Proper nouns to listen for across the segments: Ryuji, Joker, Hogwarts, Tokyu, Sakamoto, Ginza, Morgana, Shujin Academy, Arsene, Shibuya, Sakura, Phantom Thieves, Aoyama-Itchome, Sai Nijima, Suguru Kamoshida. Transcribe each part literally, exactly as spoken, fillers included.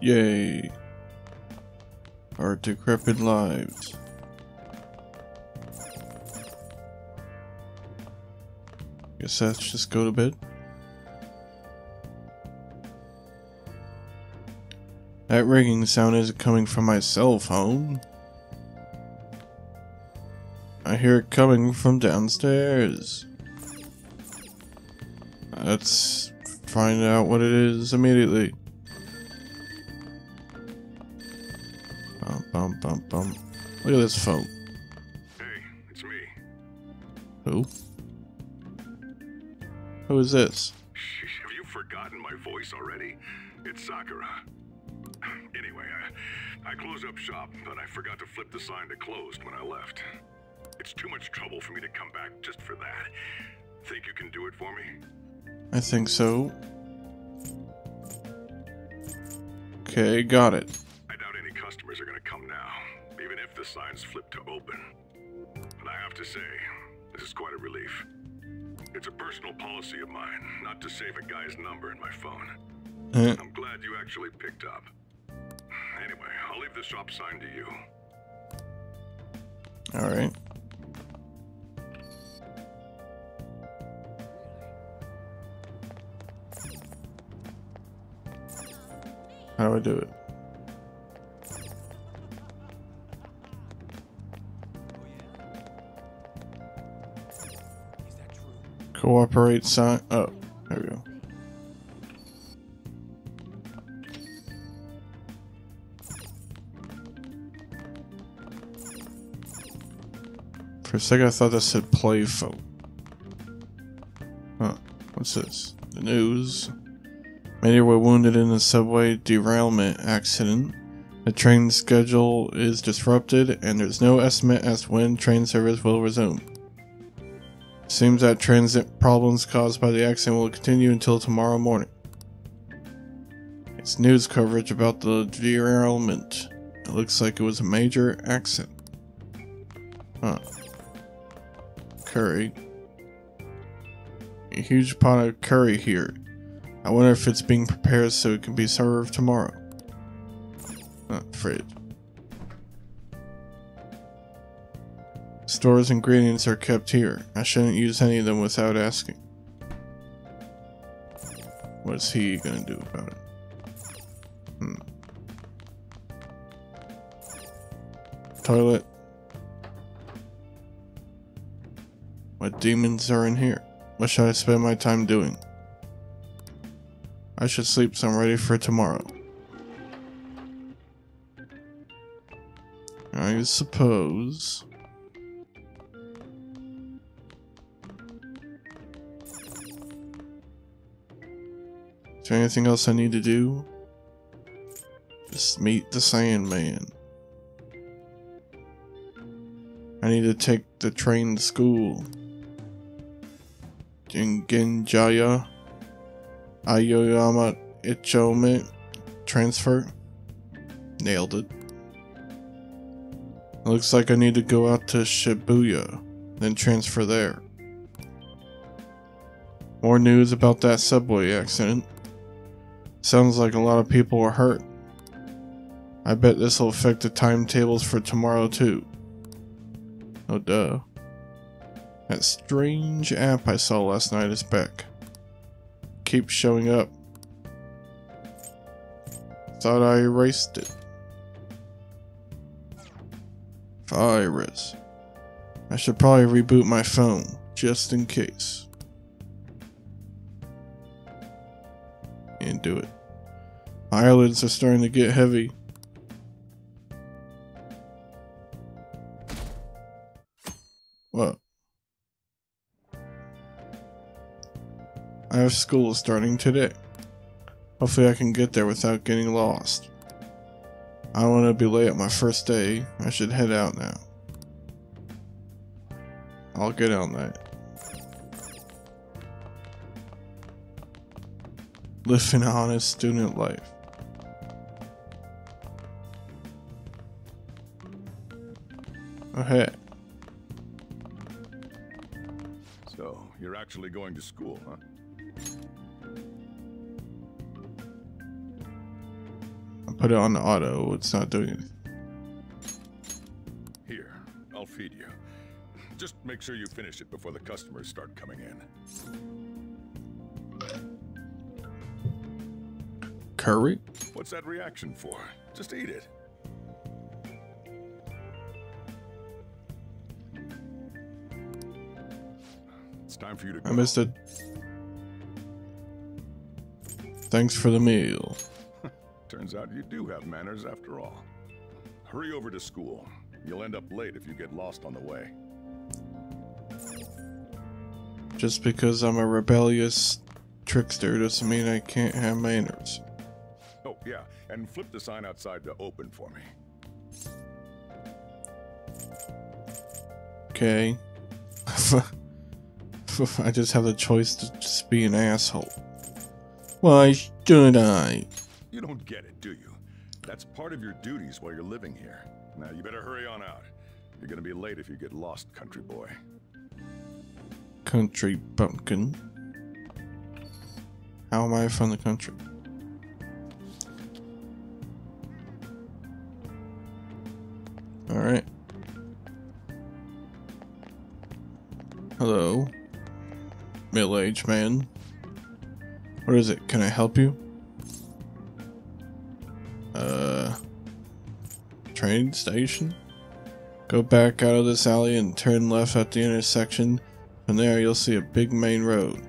Yay! Our decrepit lives. Guess that's just go to bed. That ringing sound isn't coming from my cell phone. I hear it coming from downstairs. Let's find out what it is immediately. Bum, bum, bum, bum. Look at this phone. Hey, it's me. Who? Who is this? Have you forgotten my voice already? It's Sakura. Anyway, I, I closed up shop, but I forgot to flip the sign to closed when I left. It's too much trouble for me to come back just for that. Think you can do it for me? I think so. Okay, got it. I doubt any customers are gonna come now, even if the sign's flipped to open. But I have to say, this is quite a relief. It's a personal policy of mine not to save a guy's number in my phone. Uh. I'm glad you actually picked up. Anyway, I'll leave the shop sign to you. Alright. How do I do it? Cooperate sign. Oh, there we go. For a second I thought that said playful. Huh, what's this? The news. Many were wounded in a subway derailment accident. The train schedule is disrupted and there's no estimate as to when train service will resume. Seems that transit problems caused by the accident will continue until tomorrow morning. It's news coverage about the derailment. It looks like it was a major accident. Huh. Curry. A huge pot of curry here. I wonder if it's being prepared so it can be served tomorrow. Not afraid. Store's ingredients are kept here. I shouldn't use any of them without asking. What's he gonna do about it? Hmm. Toilet. What demons are in here? What should I spend my time doing? I should sleep so I'm ready for tomorrow. I suppose. Is there anything else I need to do? Just meet the Sandman. I need to take the train to school. Ginza. Aoyama-Itchome transfer. Nailed it. Looks like I need to go out to Shibuya, then transfer there. More news about that subway accident. Sounds like a lot of people were hurt. I bet this will affect the timetables for tomorrow too. Oh duh. That strange app I saw last night is back. Keeps showing up. Thought I erased it. Virus. I should probably reboot my phone, just in case. And do it. My eyelids are starting to get heavy. Whoa. I have school starting today. Hopefully I can get there without getting lost. I don't want to be late on my first day. I should head out now. I'll get on that. Live an honest student life. Okay. So, you're actually going to school, huh? put it on auto, it's not doing anything. Here, I'll feed you. Just make sure you finish it before the customers start coming in. Curry? What's that reaction for? Just eat it. It's time for you to go. I missed it. Thanks for the meal. Turns out you do have manners after all. Hurry over to school. You'll end up late if you get lost on the way. Just because I'm a rebellious trickster doesn't mean I can't have manners. Oh, yeah, and flip the sign outside to open for me. Okay. I just have the choice to just be an asshole. Why should I? You don't get it, do you? That's part of your duties while you're living here. Now you better hurry on out. You're gonna be late if you get lost, country boy. Country bumpkin. How am I from the country? Alright. Hello. Middle-aged man. What is it? Can I help you? Uh... Train station? Go back out of this alley and turn left at the intersection. From there you'll see a big main road.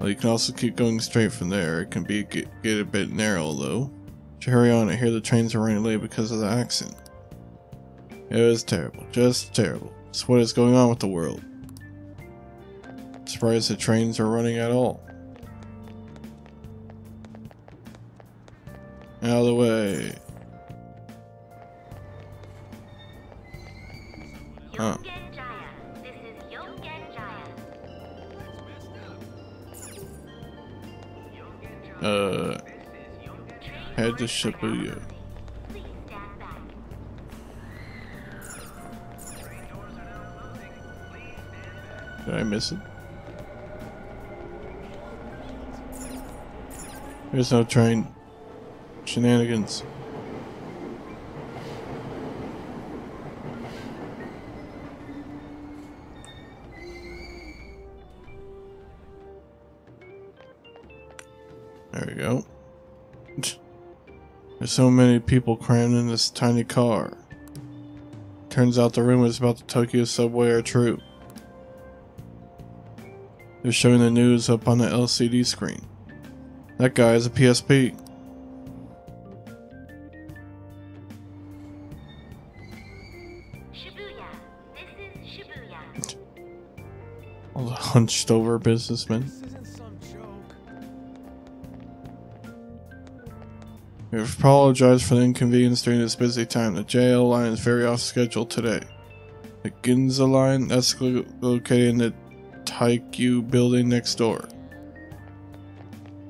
Well, you can also keep going straight from there. It can be get, get a bit narrow though. Should hurry on. I hear the trains are running late because of the accident. It was terrible. Just terrible. It's what is going on with the world. I'm surprised the trains are running at all. Out of the way. Huh. Uh, head to Shibuya. Did I miss it? There's no train. Shenanigans. There we go. There's so many people crammed in this tiny car. Turns out the rumors about the Tokyo subway are true. They're showing the news up on the L C D screen. That guy is a P S P. Hunched over businessman. We apologize for the inconvenience during this busy time. The J L line is very off schedule today. The Ginza line, that's lo located in the Tokyu building next door.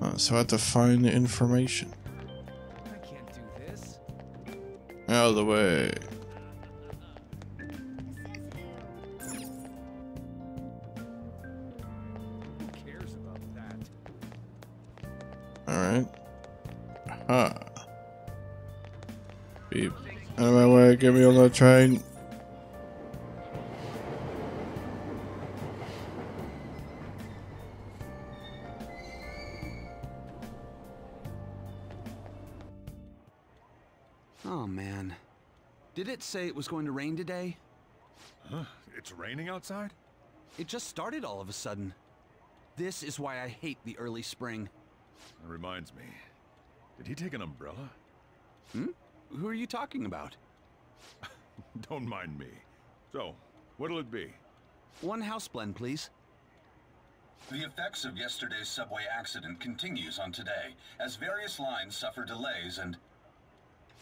Uh, so I have to find the information. I can't do this. Out of the way. Alright. Ha. Beep. Out of my way, get me on the train. Oh man. Did it say it was going to rain today? Huh? It's raining outside? It just started all of a sudden. This is why I hate the early spring. That reminds me. Did he take an umbrella? Hmm? Who are you talking about? Don't mind me. So, what'll it be? One house blend, please. The effects of yesterday's subway accident continues on today, as various lines suffer delays and...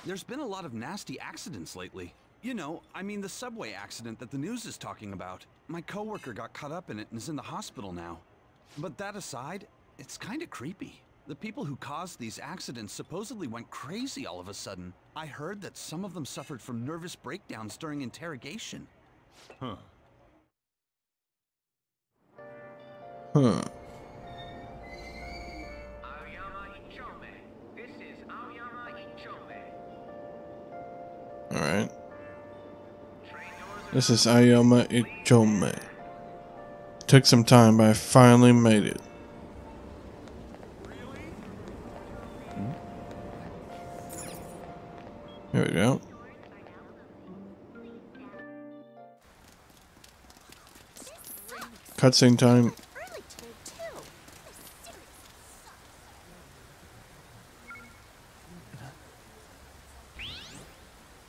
There's been a lot of nasty accidents lately. You know, I mean the subway accident that the news is talking about. My coworker got caught up in it and is in the hospital now. But that aside... It's kind of creepy. The people who caused these accidents supposedly went crazy all of a sudden. I heard that some of them suffered from nervous breakdowns during interrogation. Huh. Huh. Aoyama-Itchome. This is Aoyama-Itchome. This is Aoyama-Itchome. Took some time, but I finally made it. Here we go. Cutscene time.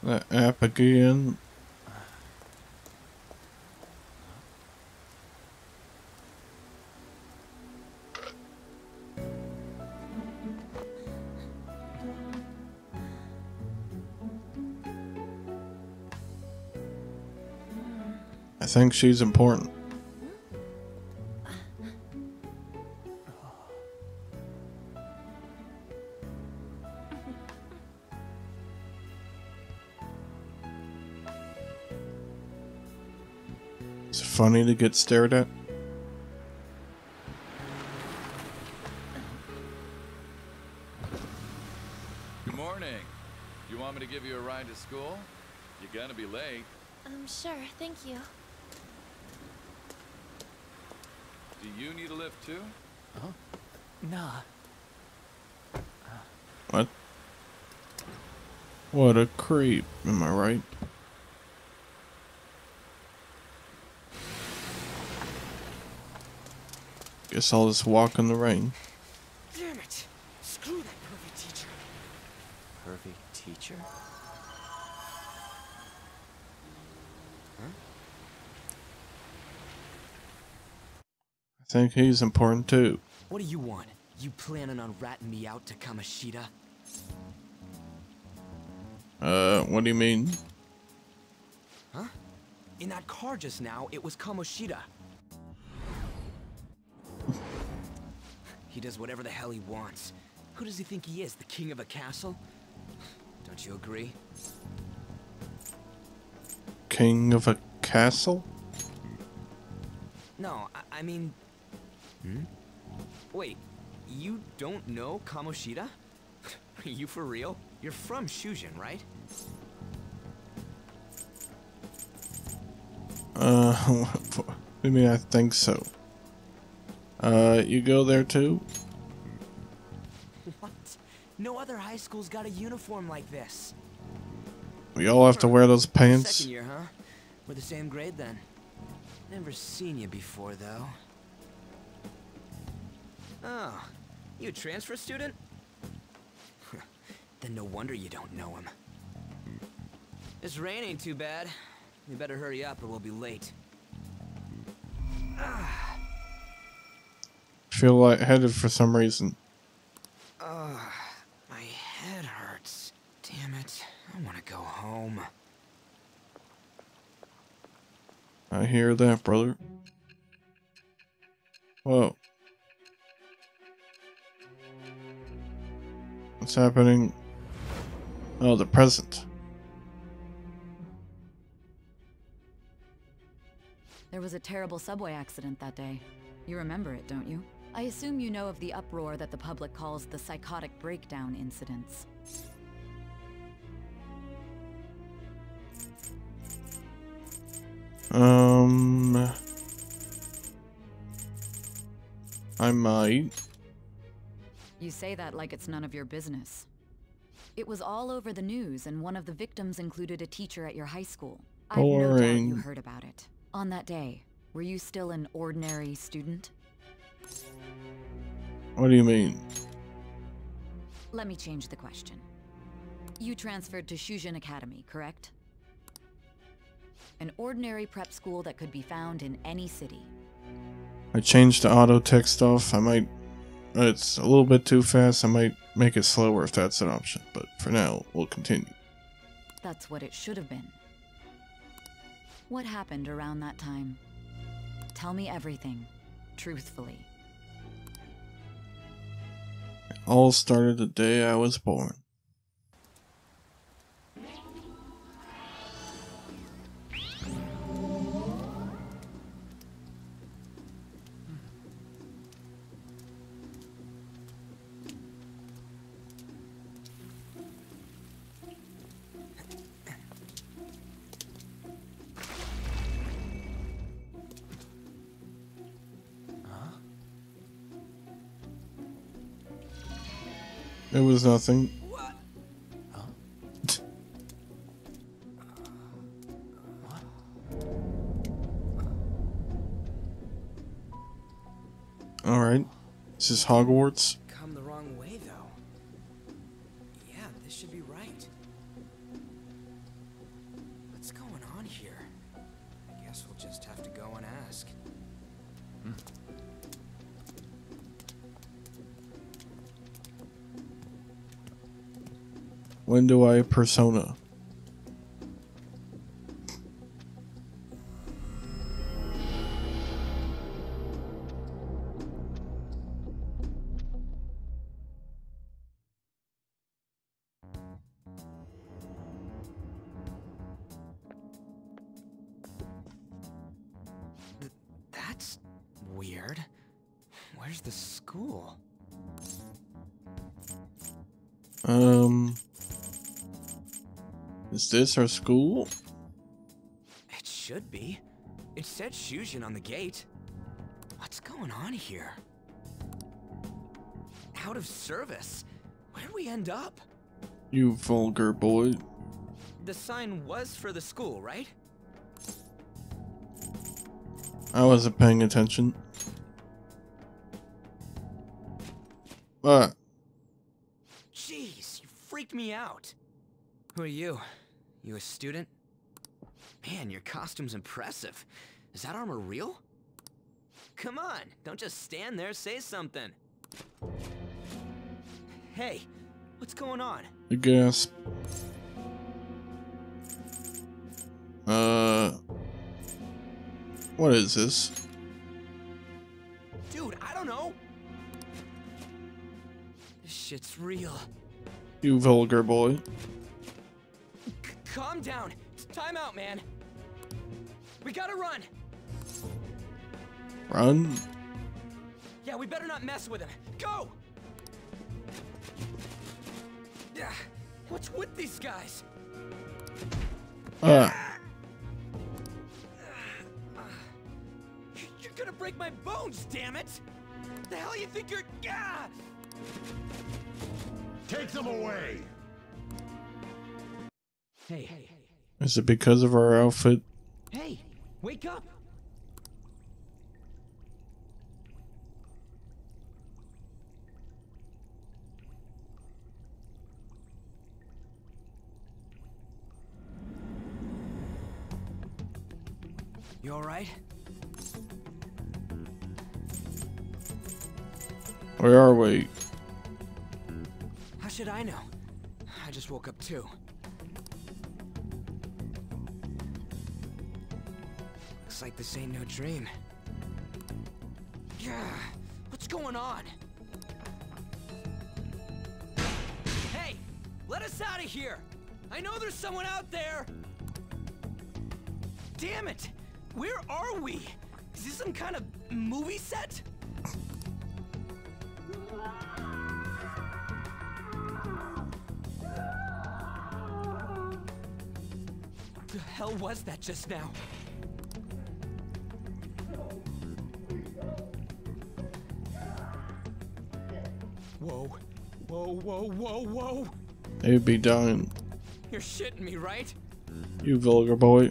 That app again. I think she's important. It's funny to get stared at. Good morning. You want me to give you a ride to school? You're gonna be late. Um, sure, thank you. Do you need a lift too? Huh? Nah. What? What a creep, am I right? Guess I'll just walk in the rain. Damn it! Screw that perfect teacher. Perfect teacher? Huh? I think he's important too. What do you want? You planning on ratting me out to Kamoshida? Uh, what do you mean? Huh? In that car just now, it was Kamoshida. He does whatever the hell he wants. Who does he think he is, the king of a castle? Don't you agree? King of a castle? No, I, I mean... Hmm? Wait, you don't know Kamoshida? Are you for real? You're from Shujin, right? Uh, what do you mean I think so? Uh, you go there too? What? No other high school's got a uniform like this. We all have to wear those pants. Second year, huh? We're the same grade then. Never seen you before though. Oh, you a transfer student? Then no wonder you don't know him. This rain ain't too bad. You better hurry up or we'll be late. Ah. Feel lightheaded for some reason. Ugh, my head hurts. Damn it. I want to go home. I hear that, brother. Whoa. What's happening? Oh, the present. There was a terrible subway accident that day. You remember it, don't you? I assume you know of the uproar that the public calls the psychotic breakdown incidents. Um... I might. You say that like it's none of your business. It was all over the news, and one of the victims included a teacher at your high school. Boring. I've no doubt you heard about it. On that day, were you still an ordinary student? What do you mean? Let me change the question. You transferred to Shujin Academy, correct? An ordinary prep school that could be found in any city. I changed the auto text off. I might... It's a little bit too fast. I might make it slower if that's an option. But for now, we'll continue. That's what it should have been. What happened around that time? Tell me everything, truthfully. All started the day I was born. It was nothing. What? Huh? What? All right. This is Hogwarts. Come the wrong way, though. Yeah, this should be right. What's going on here? I guess we'll just have to go and ask. Hmm. When do I persona? That's weird. Where's the school? Um... Is this our school? It should be. It said Shujin on the gate. What's going on here? Out of service. Where'd we end up? You vulgar boy. The sign was for the school, right? I wasn't paying attention. Ah. Jeez, you freaked me out. Who are you? You a student? Man, your costume's impressive. Is that armor real? Come on, don't just stand there, say something. Hey, what's going on? I guess. Uh... What is this? Dude, I don't know! This shit's real. You vulgar boy. Calm down. It's time out, man. We gotta run. Run? Yeah, we better not mess with him. Go! Yeah. What's with these guys? Uh. You're gonna break my bones, damn it! The hell you think you're? Yeah. Take them away. Hey, hey, hey. Is it because of our outfit? Hey, wake up! You all right? Where are we? How should I know? I just woke up too. Looks like this ain't no dream. Yeah, what's going on? Hey, let us out of here! I know there's someone out there! Damn it! Where are we? Is this some kind of movie set? The hell was that just now? Whoa, whoa, whoa, whoa, whoa. They'd be dying. You're shitting me, right? You vulgar boy.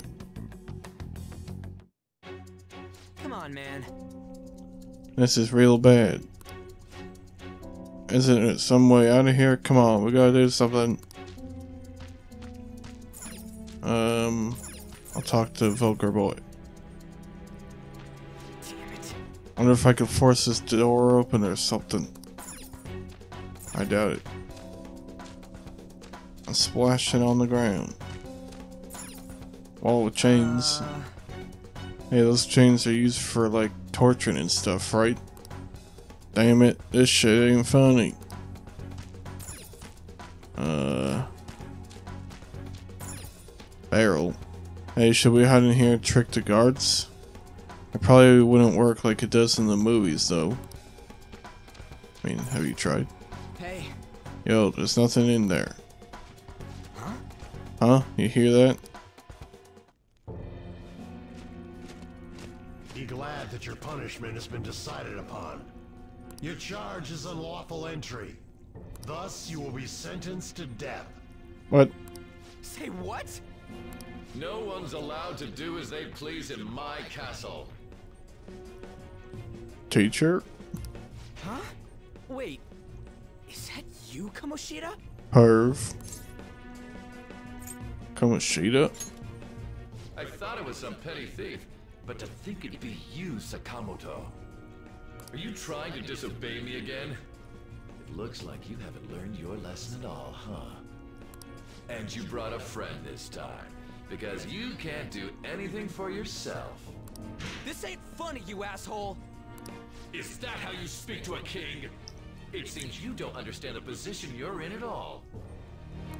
Come on, man. This is real bad. Isn't it some way out of here? Come on, we gotta do something. Um, I'll talk to vulgar boy. Damn it. Wonder if I could force this door open or something. I doubt it. I splashed it on the ground. Wall with chains. Uh, hey, those chains are used for like torturing and stuff, right? Damn it, this shit ain't funny. Uh. Barrel. Hey, should we hide in here and trick the guards? It probably wouldn't work like it does in the movies, though. I mean, have you tried? Yo, there's nothing in there. Huh? Huh? You hear that? Be glad that your punishment has been decided upon. Your charge is unlawful entry. Thus you will be sentenced to death. What? Say what? No one's allowed to do as they please in my castle. Teacher? Huh? Wait. Is that you, Kamoshida? Perv. Kamoshida? I thought it was some petty thief, but to think it'd be you, Sakamoto. Are you trying to disobey me again? It looks like you haven't learned your lesson at all, huh? And you brought a friend this time, because you can't do anything for yourself. This ain't funny, you asshole! Is that how you speak to a king? It seems you don't understand the position you're in at all.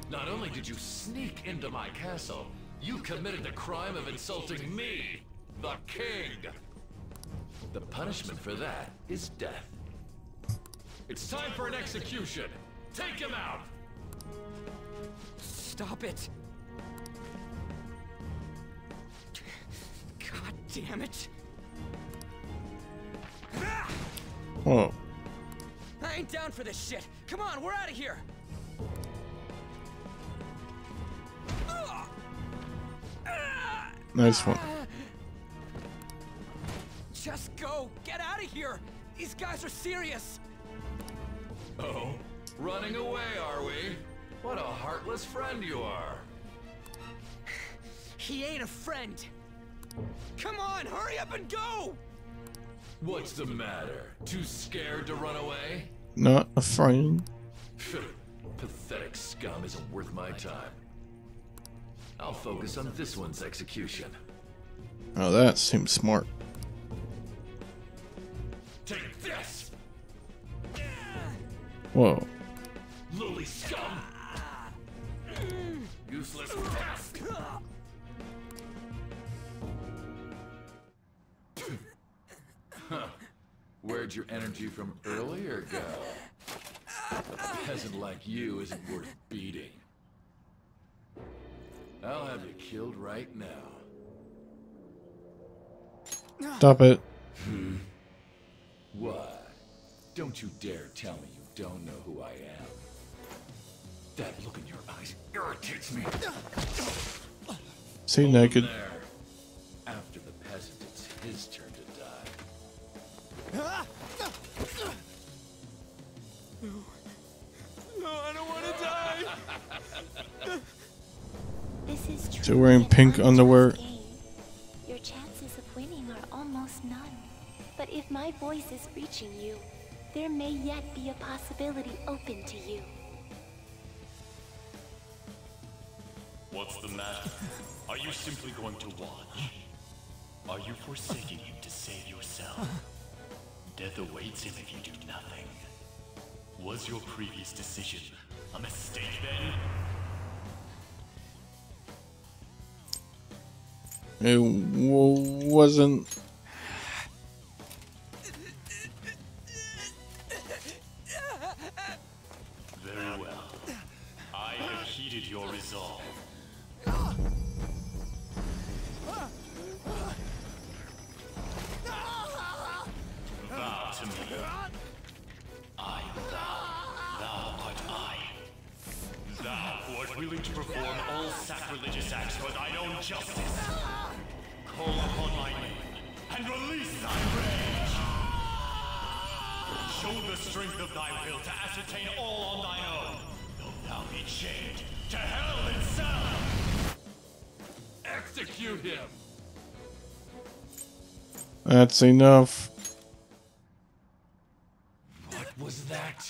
Not only did you sneak into my castle, you committed the crime of insulting me, the king. The punishment for that is death. It's time for an execution. Take him out. Stop it. God damn it. Whoa. I ain't down for this shit. Come on, we're out of here. Nice one. Just go. Get out of here. These guys are serious. Oh, running away, are we? What a heartless friend you are. He ain't a friend. Come on, hurry up and go. What's the matter? Too scared to run away? Not a friend. Pathetic scum isn't worth my time. I'll focus on this one's execution. Oh, that seems smart. Take this! Whoa. Lily scum! Useless task! Huh. Where'd your energy from earlier go? A peasant like you isn't worth beating. I'll have you killed right now. Stop it. Hmm. What? Don't you dare tell me you don't know who I am. That look in your eyes irritates me. See naked. There. After the peasant, it's his turn to die. No, no, I don't want to die. This is true. So wearing pink underwear. Your chances of winning are almost none. But if my voice is reaching you, there may yet be a possibility open to you. What's the matter? Are you simply going to watch? Are you forsaking him to save yourself? Death awaits him if you do nothing. Was your previous decision a mistake then? It w wasn't. Very well. I have heeded your resolve. Vow to me. I vow. Thou art I. Thou who art willing to perform all sacrilegious acts for thine own justice. Call upon my name and release thy rage. Show the strength of thy will to ascertain all on thine own. Though thou be chained to hell itself. Execute him. That's enough. What was that?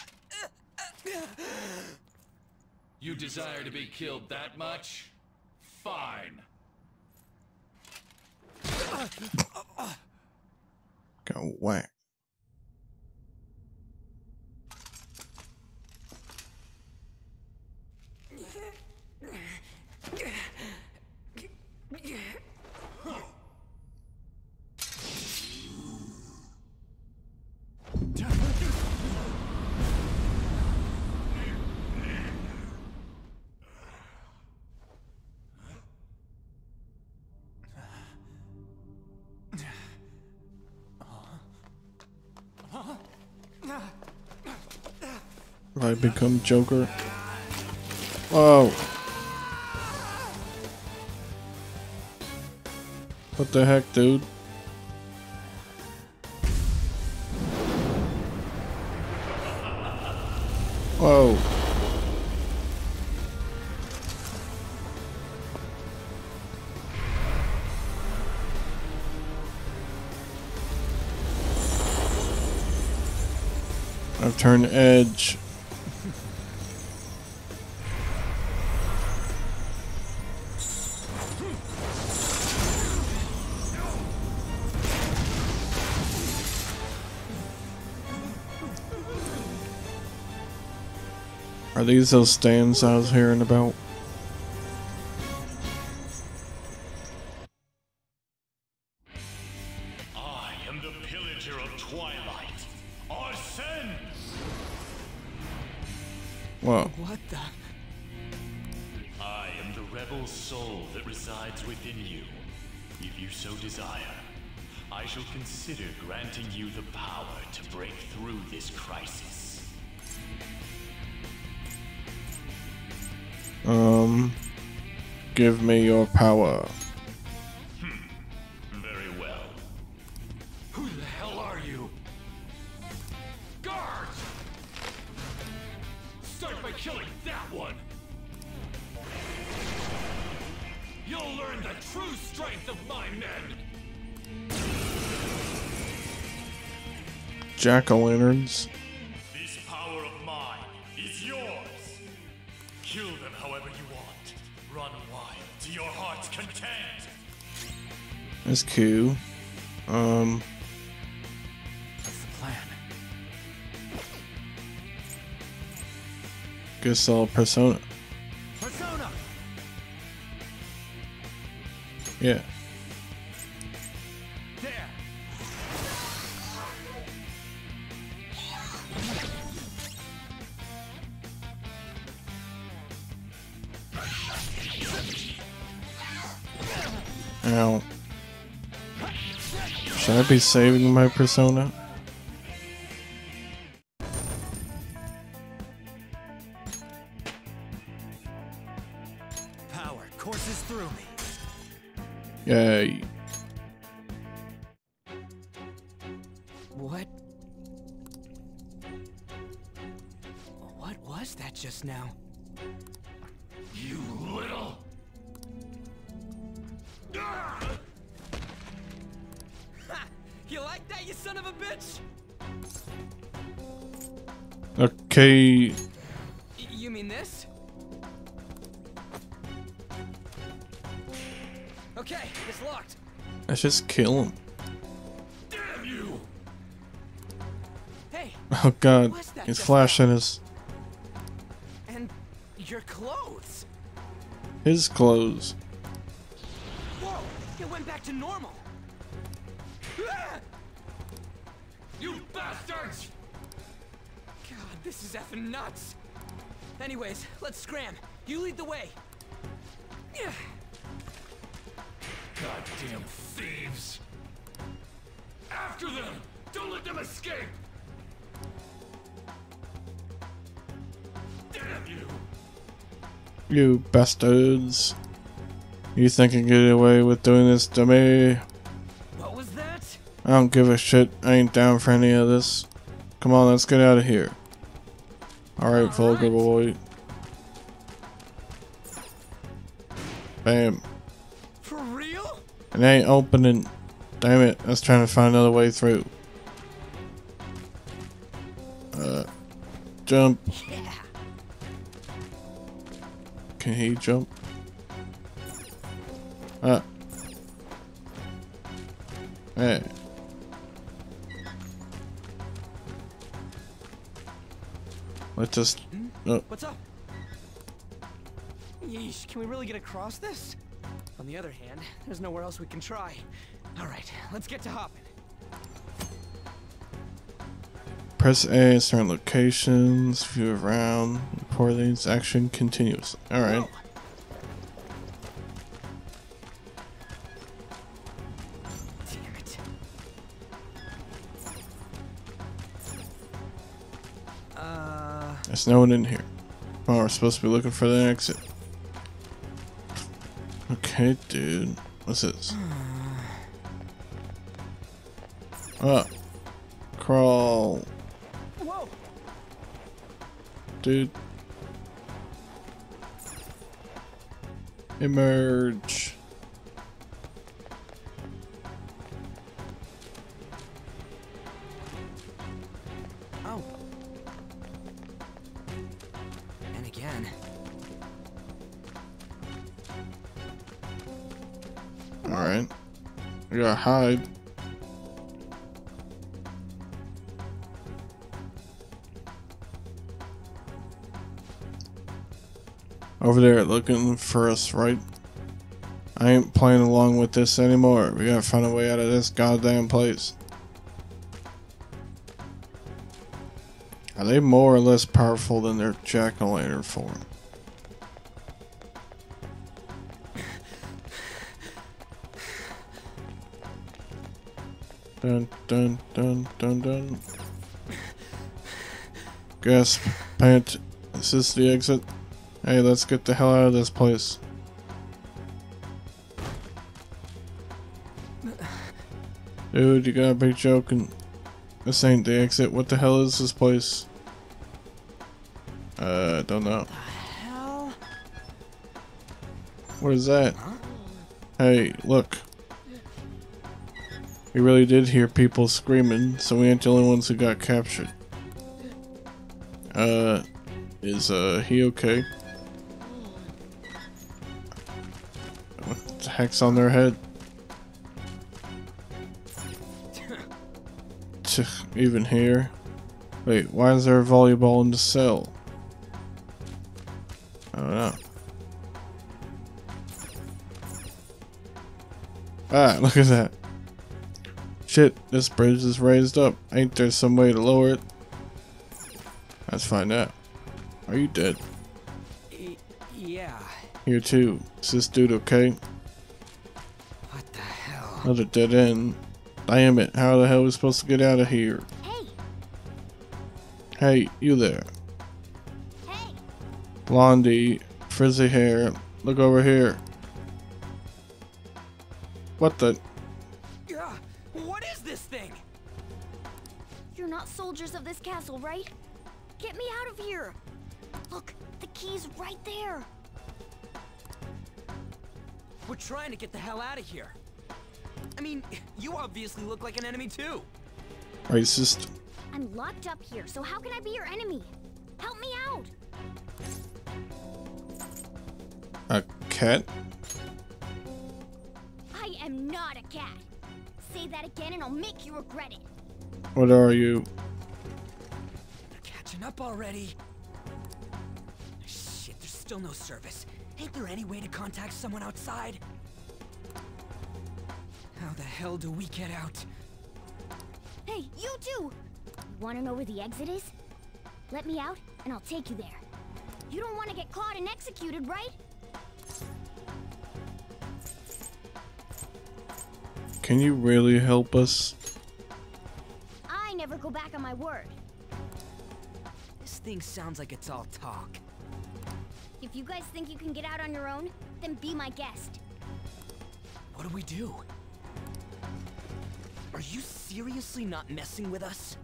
You desire to be killed that much? Fine. Go whack. I become Joker. Whoa. What the heck, dude? Whoa. I've turned edge. Are these those stands I was hearing about? I am the pillager of twilight. Arsene! Whoa. What the? I am the rebel soul that resides within you. If you so desire, I shall consider granting you the power to break through this crisis. Um, give me your power. Hmm. Very well. Who the hell are you? Guards! Start by killing that one. You'll learn the true strength of my men. Jack-o'-lanterns. That's cool. Um. What's the plan? Guess I'll persona. Persona. Yeah. There. Ow. Should I be saving my persona? Power courses through me. Yay. What? What was that just now? You little... Ah! You like that, you son of a bitch? Okay. Y- you mean this? Okay, it's locked. Let's just kill him. Damn you! Hey. Oh God, he's flashing us. And your clothes. His clothes. Whoa! It went back to normal. You bastards! God, this is effing nuts. Anyways, let's scram. You lead the way. Goddamn thieves! After them! Don't let them escape! Damn you! You bastards! You think you can get away with doing this to me? I don't give a shit. I ain't down for any of this. Come on, let's get out of here. Alright, All vulgar right. boy. Bam. For real? It ain't opening. Damn it. I was trying to find another way through. Uh, jump. Yeah. Can he jump? Ah. Hey. Let's just. Uh. What's up? Yeesh, can we really get across this? On the other hand, there's nowhere else we can try. Alright, let's get to hopping. Press A, certain locations, view around, record these, action continues. Alright. There's no one in here. Oh, we're supposed to be looking for the exit. Okay, dude. What's this? Oh. Crawl. Whoa. Dude. Emerge. Oh. And again. All right. We gotta hide. Over there looking for us, right? I ain't playing along with this anymore. We gotta find a way out of this goddamn place. Are they more or less powerful than their jack-o'-lantern form? Dun dun dun dun dun. Gasp, pant. Is this the exit? Hey, let's get the hell out of this place. Dude, you gotta be joking. This ain't the exit. What the hell is this place? Uh, don't know. What is that? Hey, look. We really did hear people screaming, so we ain't the only ones who got captured. Uh, is, uh, he okay? Hex on their head. Even here. Wait, why is there a volleyball in the cell? I don't know. Ah, look at that. Shit, this bridge is raised up. Ain't there some way to lower it? Let's find out. Are you dead? Yeah. Here too. Is this dude okay? What the hell? Another dead end. Damn it, how the hell are we supposed to get out of here? Hey! Hey, you there. Hey! Blondie, frizzy hair, look over here. What the? Uh, what is this thing? You're not soldiers of this castle, right? Get me out of here! Look, the key's right there! We're trying to get the hell out of here. I mean, you obviously look like an enemy too. Racist. I'm locked up here, so how can I be your enemy? Help me out. A cat? I am not a cat. Say that again and I'll make you regret it. What are you? They're catching up already. Shit, there's still no service. Ain't there any way to contact someone outside? How the hell do we get out? Hey, you two! You wanna know where the exit is? Let me out, and I'll take you there. You don't wanna get caught and executed, right? Can you really help us? I never go back on my word. This thing sounds like it's all talk. If you guys think you can get out on your own, then be my guest. What do we do? Are you seriously not messing with us?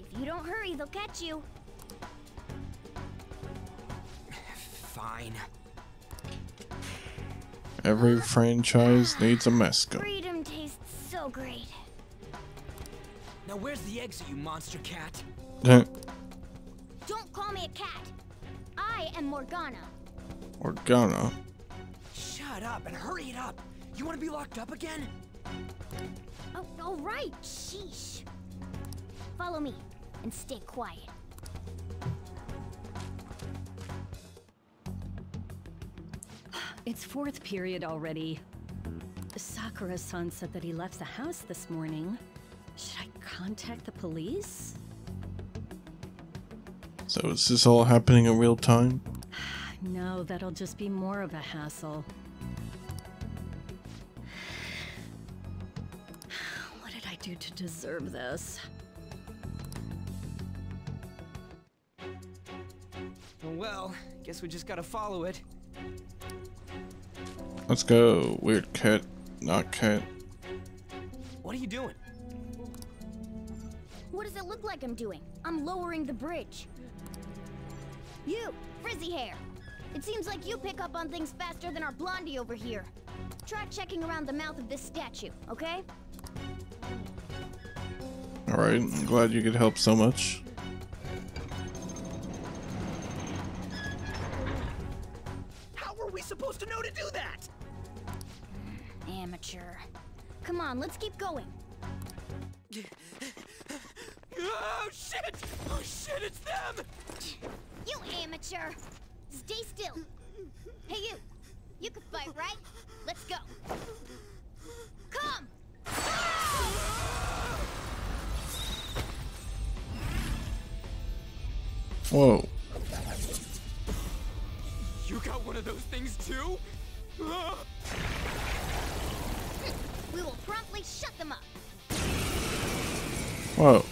If you don't hurry, they'll catch you. Fine. Every franchise needs a mascot. Freedom tastes so great. Now where's the exit, you monster cat? Don't call me a cat. I am Morgana. Morgana? Shut up and hurry it up. You want to be locked up again? Oh, all right, sheesh. Follow me and stay quiet. It's fourth period already. Sakura-san said that he left the house this morning. Should I contact the police? So is this all happening in real time? No, that'll just be more of a hassle. To deserve this. Well, guess we just gotta follow it. Let's go. Weird cat, not cat. What are you doing? What does it look like I'm doing? I'm lowering the bridge. You, frizzy hair. It seems like you pick up on things faster than our blondie over here. Try checking around the mouth of this statue, okay? All right, I'm glad you could help so much. How were we supposed to know to do that? Amateur. Come on, let's keep going. Oh shit! Oh shit, it's them! You amateur! Stay still! Hey you! You can fight, right? Let's go! Come! Whoa. You got one of those things too? We will promptly shut them up! Whoa.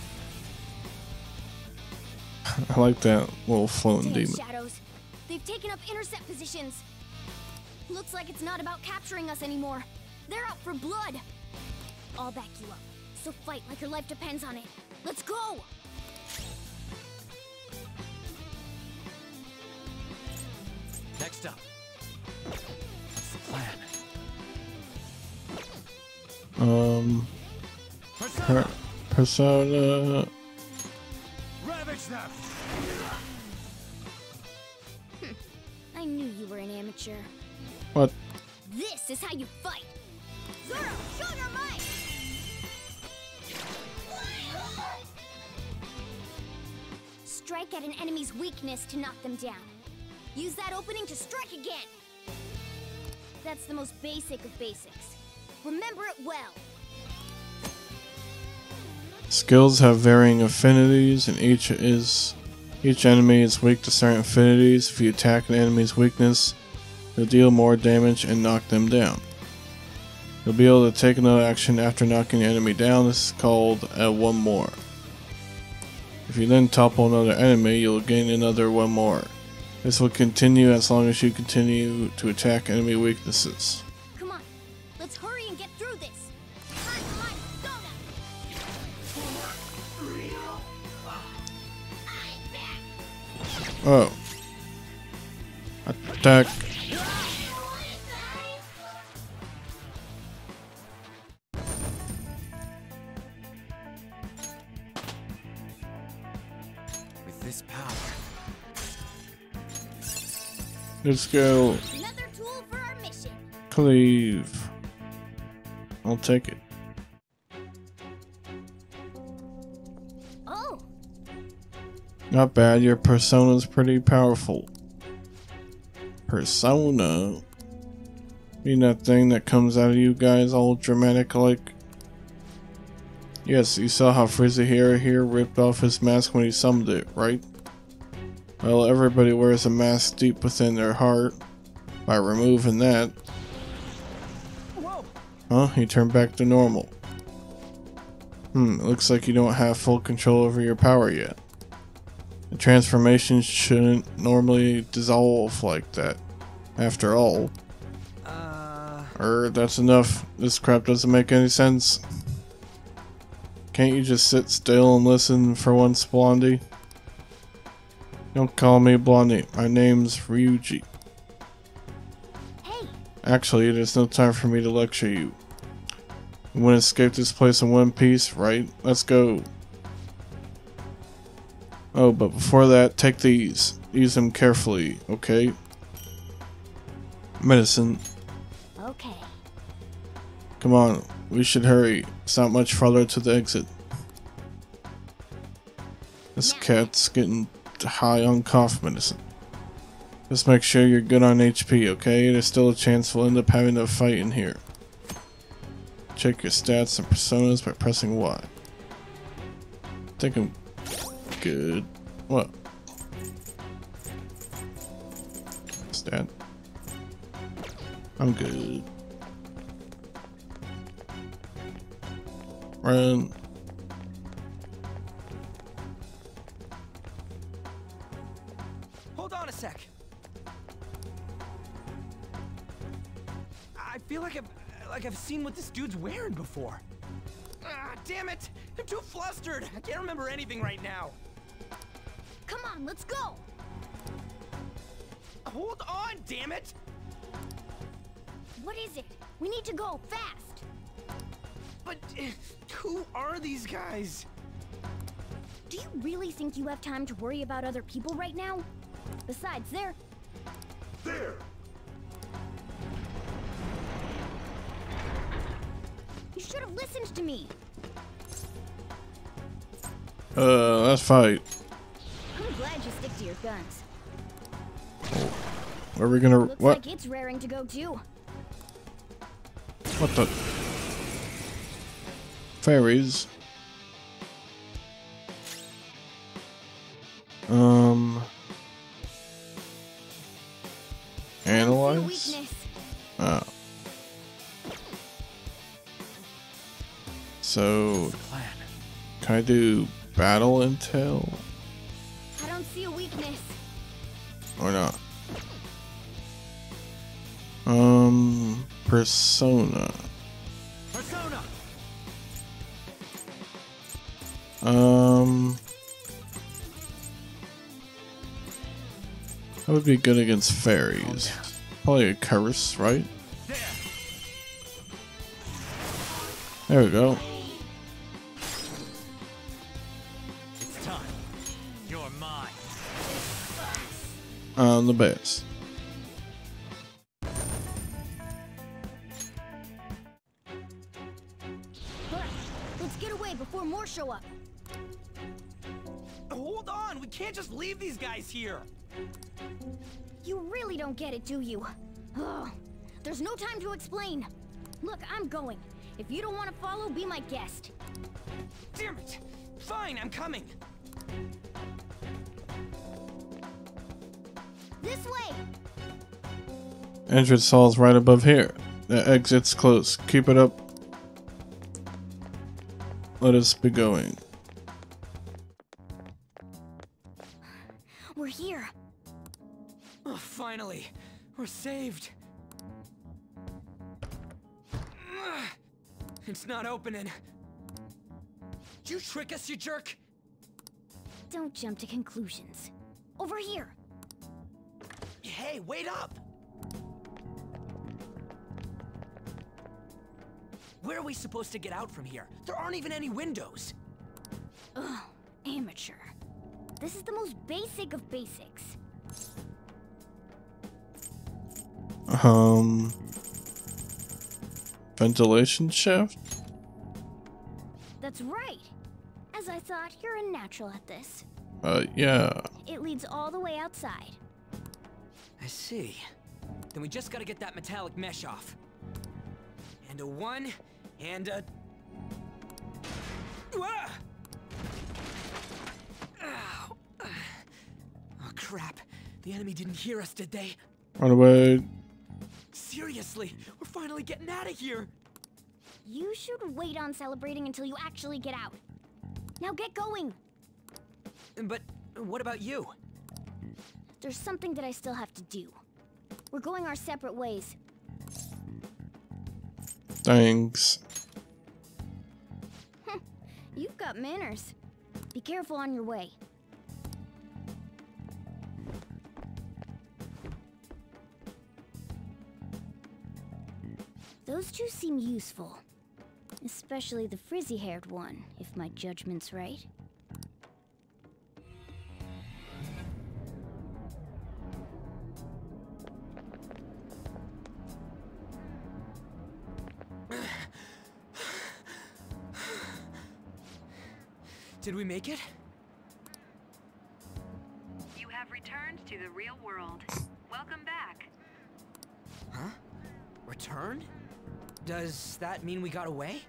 I like that little floating Damn demon. Shadows. They've taken up intercept positions. Looks like it's not about capturing us anymore. They're out for blood. I'll back you up. So fight like your life depends on it. Let's go. Next up. What's the plan? Um Persona. Per persona. Ravage them. I knew you were an amateur. What? This is how you fight. Zoro, show your might. Strike at an enemy's weakness to knock them down. Use that opening to strike again. That's the most basic of basics. Remember it well. Skills have varying affinities, and each is each enemy is weak to certain affinities. If you attack an enemy's weakness, you'll deal more damage and knock them down. You'll be able to take another action after knocking the enemy down. This is called a one more. If you then topple another enemy, you'll gain another one more. This will continue as long as you continue to attack enemy weaknesses. Oh. Attack. With this power. Let's go. Another tool for our mission. Cleave. I'll take it. Not bad, your persona's pretty powerful. Persona? Mean that thing that comes out of you guys all dramatic like? Yes, you saw how Frizahira here ripped off his mask when he summoned it, right? Well, everybody wears a mask deep within their heart. By removing that... Whoa. Huh? He turned back to normal. Hmm, looks like you don't have full control over your power yet. The transformation shouldn't normally dissolve like that, after all. Uh... Er, that's enough. This crap doesn't make any sense. Can't you just sit still and listen for once, Blondie? Don't call me Blondie. My name's Ryuji. Hey. Actually, there's no time for me to lecture you. You want to escape this place in one piece, right? Let's go. Oh, but before that, take these. Use them carefully, okay? Medicine. Okay. Come on, we should hurry. It's not much further to the exit. This yeah. cat's getting high on cough medicine. Just make sure you're good on H P, okay? There's still a chance we'll end up having a fight in here. Check your stats and personas by pressing Y. I think I'm... Good. What? Stat. I'm good. Run. Hold on a sec. I feel like I've, like I've seen what this dude's wearing before. Ah, damn it! I'm too flustered! I can't remember anything right now. Come on, let's go! Hold on, damn it! What is it? We need to go, fast! But, uh, who are these guys? Do you really think you have time to worry about other people right now? Besides, they're... There! You should have listened to me! Uh, let's fight. I'm glad you stick to your guns. Are we gonna... Looks what? Like it's raring to go too. What the... Fairies. Um... Analyze? Oh. So... Can I do battle intel? I don't see a weakness. Or not. Um... Persona. Persona. Um... That would be good against fairies. Probably a curse, right? There we go. It's time. You're mine. I'm the best. Let's get away before more show up. Hold on, we can't just leave these guys here. You really don't get it, do you? Ugh. There's no time to explain. Look, I'm going. If you don't want to follow, be my guest. Damn it! Fine, I'm coming. This way. Entrance hall's right above here. The exit's close. Keep it up. Let us be going. We're here. Oh, finally, we're saved. It's not opening. Did you trick us, you jerk? Don't jump to conclusions. Over here. Hey, wait up! Where are we supposed to get out from here? There aren't even any windows. Ugh, amateur. This is the most basic of basics. Um, ventilation shaft? That's right. As I thought, you're a natural at this. Uh, yeah. It leads all the way outside. I see. Then we just gotta get that metallic mesh off. And a one, and a... Ah! Oh, oh, crap. The enemy didn't hear us, did they? Run away. Seriously, we're finally getting out of here. You should wait on celebrating until you actually get out. Now get going. But what about you? There's something that I still have to do. We're going our separate ways. Thanks. You've got manners. Be careful on your way. Those two seem useful. Especially the frizzy-haired one, if my judgment's right. Did we make it? You have returned to the real world. Welcome back. Huh? Return? Does that mean we got away?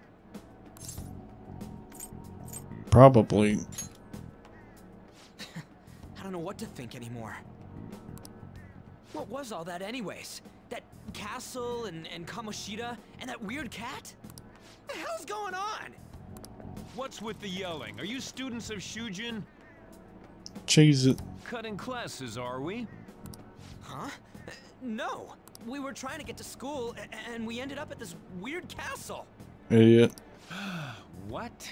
Probably. I don't know what to think anymore. What was all that anyways? That castle and, and Kamoshida and that weird cat? What the hell's going on? What's with the yelling? Are you students of Shujin? Jeez it. Cutting classes, are we? Huh? Uh, no. we were trying to get to school, and we ended up at this weird castle. Idiot. What?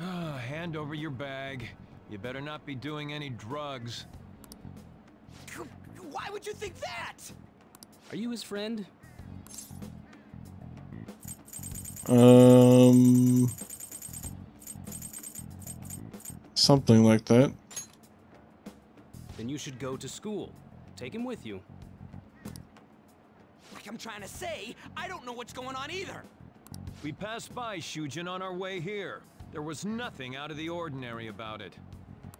Oh, hand over your bag. You better not be doing any drugs. Why would you think that? Are you his friend? Um... Something like that. Then you should go to school. Take him with you. Like I'm trying to say, I don't know what's going on either. We passed by Shujin on our way here. There was nothing out of the ordinary about it.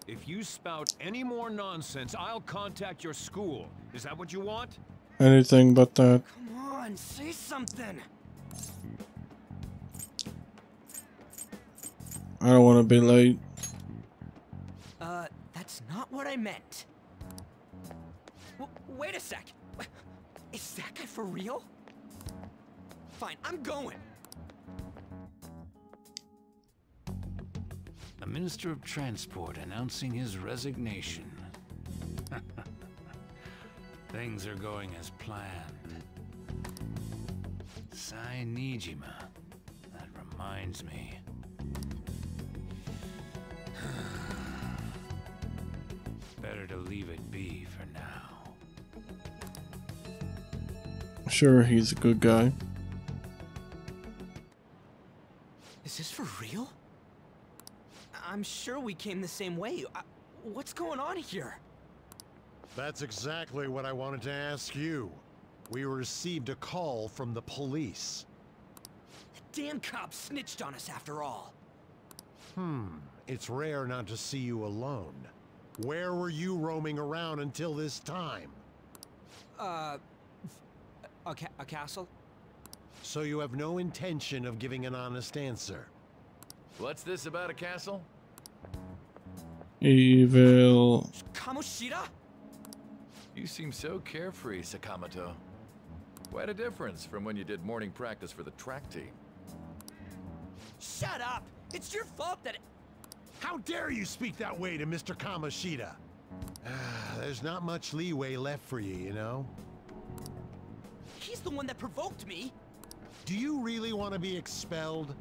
If you spout any more nonsense, I'll contact your school. Is that what you want? Anything but that. Come on, say something. I don't want to be late. Uh, that's not what I meant. W wait a sec. Is that guy for real? Fine, I'm going. The Minister of Transport announcing his resignation. Things are going as planned. Sai Nijima. That reminds me. Better to leave it be for now. Sure, he's a good guy. Is this for real? I'm sure we came the same way. I, what's going on here? That's exactly what I wanted to ask you. We received a call from the police. The damn cop snitched on us after all. Hmm. It's rare not to see you alone. Where were you roaming around until this time? Uh... A, ca a castle? So you have no intention of giving an honest answer. What's this about a castle? Evil. Kamoshida? You seem so carefree, Sakamoto. Quite a difference from when you did morning practice for the track team. Shut up! It's your fault that it... How dare you speak that way to Mister Kamoshida? There's not much leeway left for you, you know? He's the one that provoked me! Do you really want to be expelled?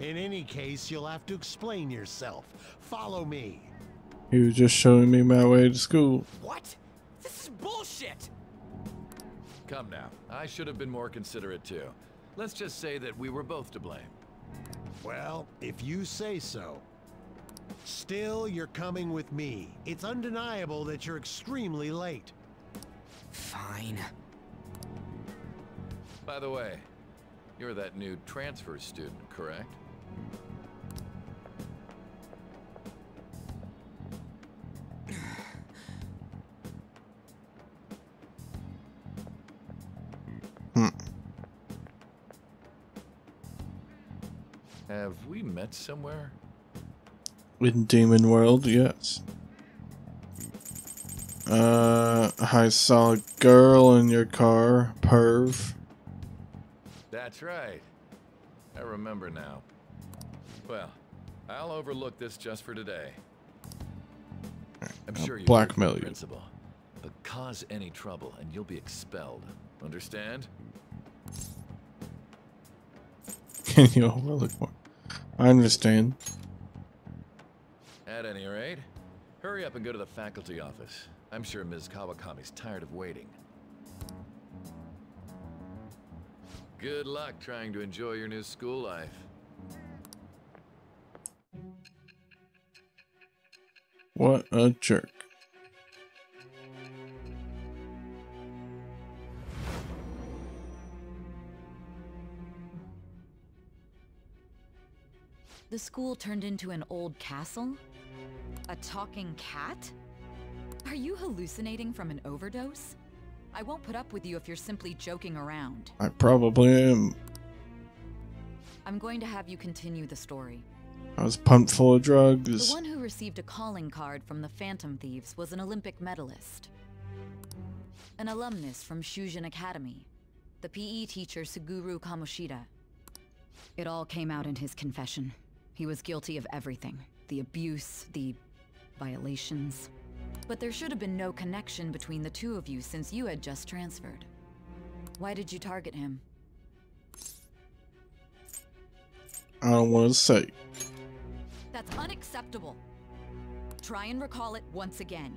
In any case, you'll have to explain yourself. Follow me. He was just showing me my way to school. What? This is bullshit! Come now. I should have been more considerate, too. Let's just say that we were both to blame. Well, if you say so. Still, you're coming with me. It's undeniable that you're extremely late. Fine. By the way, you're that new transfer student, correct? Have we met somewhere? In Demon World, yes. Uh, I saw a girl in your car, perv. That's right. I remember now. Well, I'll overlook this just for today. I'm sure you blackmail you, principal, but cause any trouble and you'll be expelled. Understand? Can you overlook more? I understand. At any rate, hurry up and go to the faculty office. I'm sure Miz Kawakami's tired of waiting. Good luck trying to enjoy your new school life. What a jerk. The school turned into an old castle? A talking cat? Are you hallucinating from an overdose? I won't put up with you if you're simply joking around. I probably am. I'm going to have you continue the story. I was pumped full of drugs. The one who received a calling card from the Phantom Thieves was an Olympic medalist. An alumnus from Shujin Academy. The P E teacher Suguru Kamoshida. It all came out in his confession. He was guilty of everything. The abuse, the violations. But there should have been no connection between the two of you since you had just transferred. Why did you target him? I don't want to say. That's unacceptable. Try and recall it once again.